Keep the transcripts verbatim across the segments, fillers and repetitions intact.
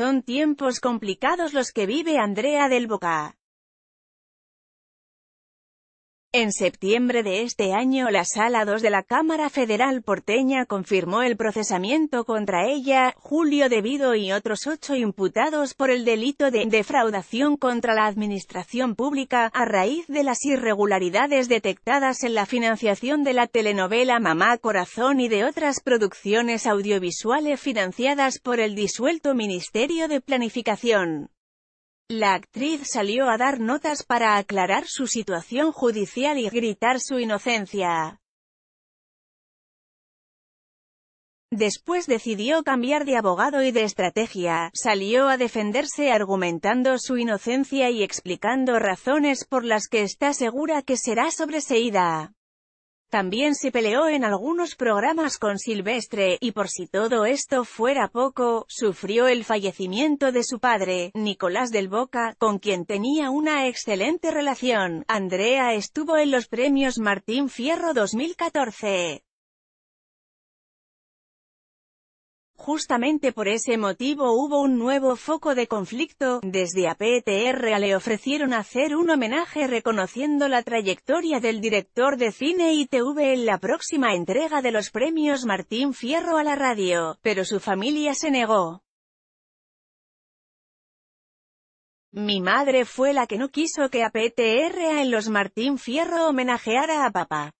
Son tiempos complicados los que vive Andrea del Boca. En septiembre de este año la Sala dos de la Cámara Federal porteña confirmó el procesamiento contra ella, Julio De Vido y otros ocho imputados por el delito de defraudación contra la administración pública, a raíz de las irregularidades detectadas en la financiación de la telenovela Mamá Corazón y de otras producciones audiovisuales financiadas por el disuelto Ministerio de Planificación. La actriz salió a dar notas para aclarar su situación judicial y gritar su inocencia. Después decidió cambiar de abogado y de estrategia, salió a defenderse argumentando su inocencia y explicando razones por las que está segura que será sobreseída. También se peleó en algunos programas con Silvestre, y por si todo esto fuera poco, sufrió el fallecimiento de su padre, Nicolás del Boca, con quien tenía una excelente relación. Andrea estuvo en los premios Martín Fierro dos mil catorce. Justamente por ese motivo hubo un nuevo foco de conflicto. Desde A P T R A le ofrecieron hacer un homenaje reconociendo la trayectoria del director de cine y T V en la próxima entrega de los premios Martín Fierro a la radio, pero su familia se negó. Mi madre fue la que no quiso que A P T R A en los Martín Fierro homenajeara a papá.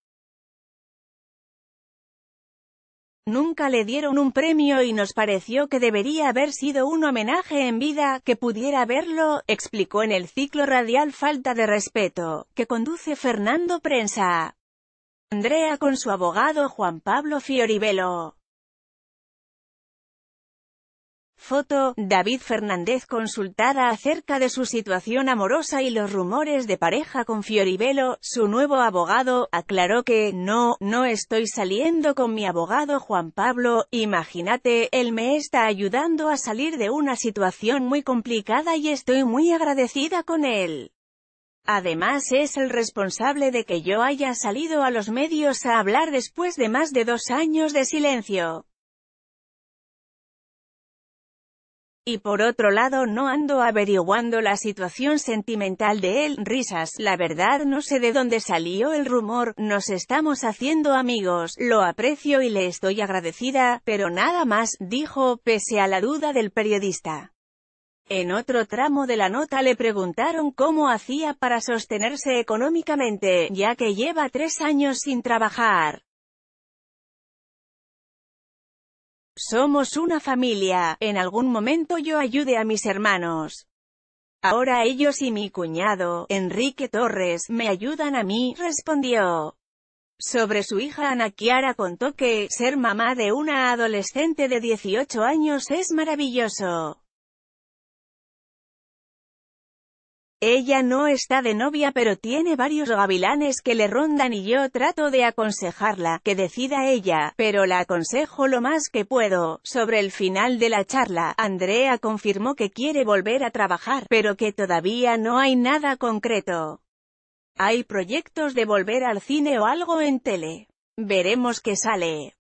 Nunca le dieron un premio y nos pareció que debería haber sido un homenaje en vida, que pudiera verlo, explicó en el ciclo radial Falta de Respeto, que conduce Fernando Prensa. Andrea con su abogado Juan Pablo Fiorivelo. Foto, David Fernández. Consultada acerca de su situación amorosa y los rumores de pareja con Fiorivelo, su nuevo abogado, aclaró que, no, no estoy saliendo con mi abogado Juan Pablo, imagínate, él me está ayudando a salir de una situación muy complicada y estoy muy agradecida con él. Además es el responsable de que yo haya salido a los medios a hablar después de más de dos años de silencio. Y por otro lado no ando averiguando la situación sentimental de él, risas, la verdad no sé de dónde salió el rumor, nos estamos haciendo amigos, lo aprecio y le estoy agradecida, pero nada más, dijo, pese a la duda del periodista. En otro tramo de la nota le preguntaron cómo hacía para sostenerse económicamente, ya que lleva tres años sin trabajar. Somos una familia, en algún momento yo ayudé a mis hermanos. Ahora ellos y mi cuñado, Enrique Torres, me ayudan a mí, respondió. Sobre su hija Ana Kiara contó que, ser mamá de una adolescente de dieciocho años es maravilloso. Ella no está de novia pero tiene varios gavilanes que le rondan y yo trato de aconsejarla, que decida ella, pero la aconsejo lo más que puedo. Sobre el final de la charla, Andrea confirmó que quiere volver a trabajar, pero que todavía no hay nada concreto. Hay proyectos de volver al cine o algo en tele. Veremos qué sale.